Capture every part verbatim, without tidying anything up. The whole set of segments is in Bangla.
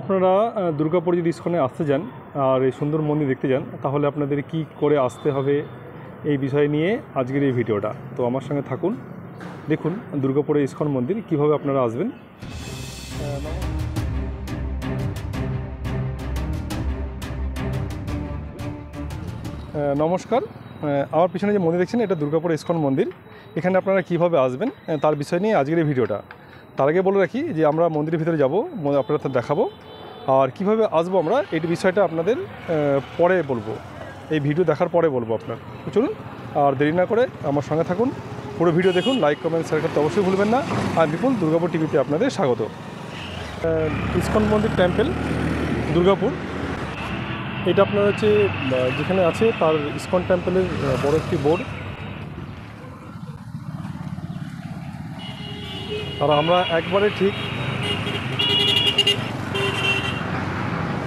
আপনারা দুর্গাপুর যদি ইস্কনে আসতে যান আর এই সুন্দর মন্দির দেখতে যান, তাহলে আপনাদের কি করে আসতে হবে এই বিষয় নিয়ে আজকের এই ভিডিওটা। তো আমার সঙ্গে থাকুন, দেখুন দুর্গাপুরের ইস্কন মন্দির কিভাবে আপনারা আসবেন। নমস্কার, আমার পিছনে যে মন্দির দেখছেন এটা দুর্গাপুর ইস্কন মন্দির। এখানে আপনারা কিভাবে আসবেন তার বিষয় নিয়ে আজকের এই ভিডিওটা। তার আগে বলে রাখি যে আমরা মন্দিরের ভিতরে যাব, আপনারা তা দেখাবো, আর কিভাবে আসবো আমরা এই বিষয়টা আপনাদের পরে বলবো, এই ভিডিও দেখার পরে বলবো আপনার। চলুন আর দেরি না করে আমার সঙ্গে থাকুন, পুরো ভিডিও দেখুন, লাইক কমেন্ট শেয়ার করতে অবশ্যই ভুলবেন না। আর বিপুল, দুর্গাপুর টিভিতে আপনাদের স্বাগত। ইস্কন মন্দির টেম্পল দুর্গাপুর, এটা আপনার হচ্ছে যেখানে আছে তার ইস্কন টেম্পলের বড় একটি বোর্ড। আর আমরা একবারে ঠিক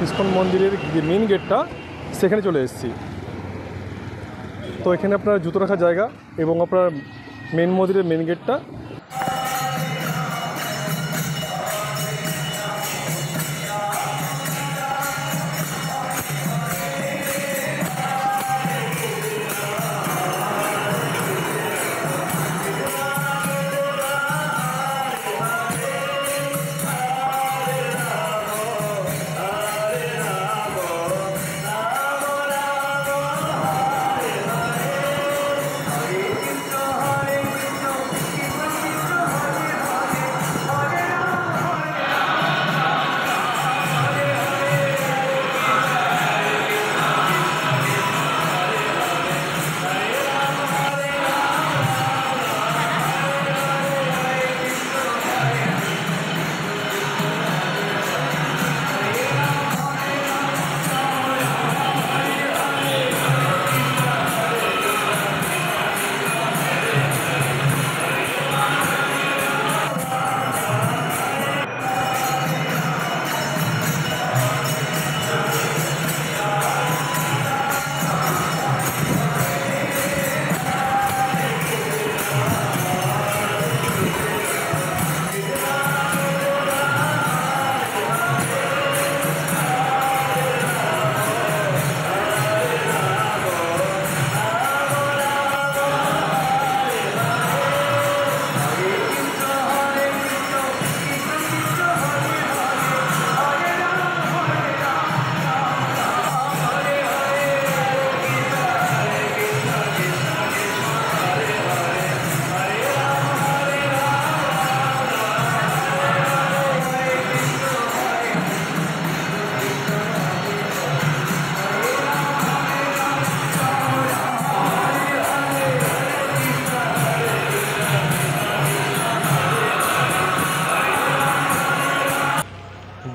ইস্কন মন্দিরের যে মেন গেটটা সেখানে চলে এসেছি। তো এখানে আপনার জুতো রাখার জায়গা এবং আপনার মেন মন্দিরের মেন গেটটা।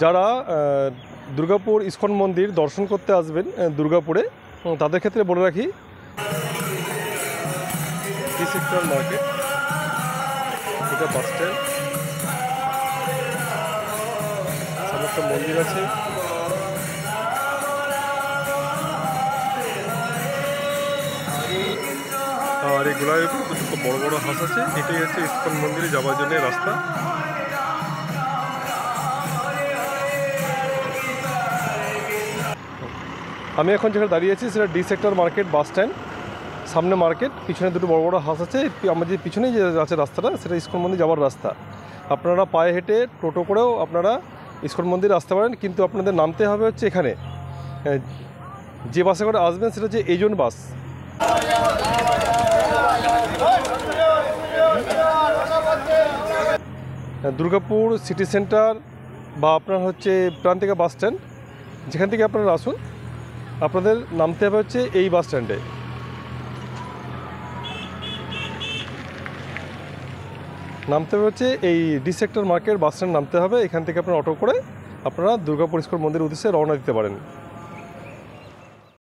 যারা দুর্গাপুর ইস্কন মন্দির দর্শন করতে আসবেন দুর্গাপুরে, তাদের ক্ষেত্রে বলে রাখি সেক্টর মার্কেট, এটা বাস স্ট্যান্ড, একটা মন্দির আছে, আর এই গোলায় দুটো বড় বড় হাঁস আছে। এটাই হচ্ছে ইস্কন মন্দিরে যাওয়ার জন্য রাস্তা। আমি এখন যেখানে দাঁড়িয়ে আছি সেটা D sector market bus stand, সামনে মার্কেট, পিছনে দুটো বড় বড় হাঁস আছে। আমাদের পিছনেই যে আছে রাস্তাটা সেটা ইস্কন মন্দির যাওয়ার রাস্তা। আপনারা পায়ে হেঁটে টোটো করেও আপনারা ইস্কন মন্দিরে আসতে পারেন, কিন্তু আপনাদের নামতে হবে হচ্ছে এখানে যে বাসে করে আসবেন সেটা হচ্ছে এজন বাস। দুর্গাপুর সিটি সেন্টার বা আপনার হচ্ছে প্রান্তিকা বাস স্ট্যান্ড, যেখান থেকে আপনারা আসুন, আপনাদের নামতে হবে হচ্ছে এই বাস স্ট্যান্ডে। নামতে হবে হচ্ছে এই D sector market bus stand নামতে হবে। এখান থেকে আপনারা অটো করে আপনারা দুর্গাপুর ইস্কন মন্দিরের উদ্দেশ্যে রওনা দিতে পারেন।